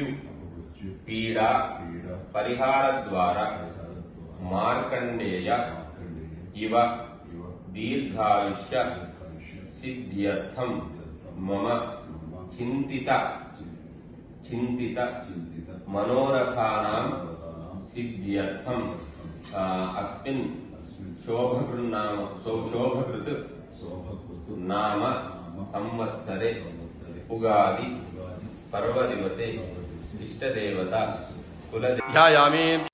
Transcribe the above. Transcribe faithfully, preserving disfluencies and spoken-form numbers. पीड़ा परिहार द्वारा मार्कंडेय इव दीर्घायुष्य सिद्ध्यर्थम मम चिंतिता चिंतिता मनोरथानां सिद्ध्यर्थम अस्मिन् शोभकृत नाम संवत्सरे उगादि पर्वदिवसे इष्टदेवता कुलदेवता ध्यायामि।